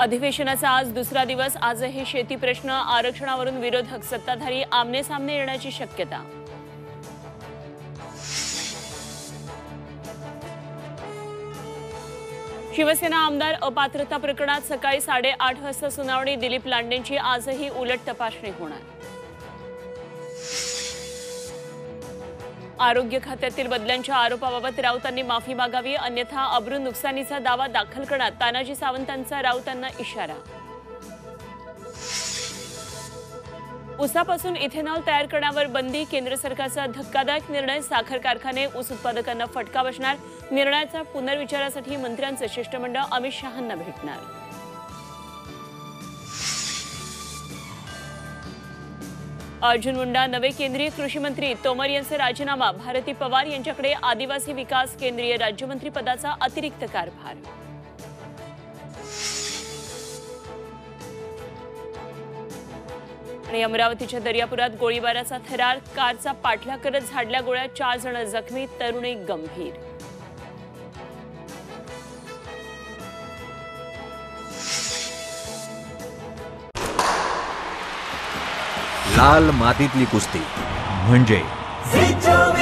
अधिवेशनाचा आज दुसरा दिवस। आजही शेती प्रश्न, आरक्षणावरून विरोधक सत्ताधारी आमने सामने येण्याची शक्यता। शिवसेना आमदार अपात्रता प्रकरणात सकाळी 8:30 वाजता सुनावणी। दिलीप लांडेंची आजही उलट तपासणी होणार। आरोग्य खात्यातील बदल्यांच्या आरोपाबाबत रावतांनी माफी मागावी, अन्यथा अब्रू नुकसानीचा दावा दाखल करणार। तानाजी सावंतांचा रावतांना इशारा। ऊसापासून इथेनॉल तयार करण्यावर बंदी, केंद्र सरकारचा धक्कादायक निर्णय। साखर कारखाने ऊस उत्पादकांना फटका बसणार। निर्णयाचा पुनर्विचारासाठी मंत्र्यांचं शिष्टमंडळ अमित शहांना भेटणार। अर्जुन मुंडा नवे केंद्रीय कृषी मंत्री, तोमर यांचा राजीनामा। भारती पवार यांच्याकडे आदिवासी विकास केंद्रीय राज्यमंत्री पदाचा अतिरिक्त कारभार। आणि अमरावतीच्या दर्यापुरात गोळीबाराचा थरार, कारचा पाठलाग करत झाडल्या गोळ्या, 4 जण जखमी, तरुणी गंभीर। लाल मातीतली कुस्ती म्हणजे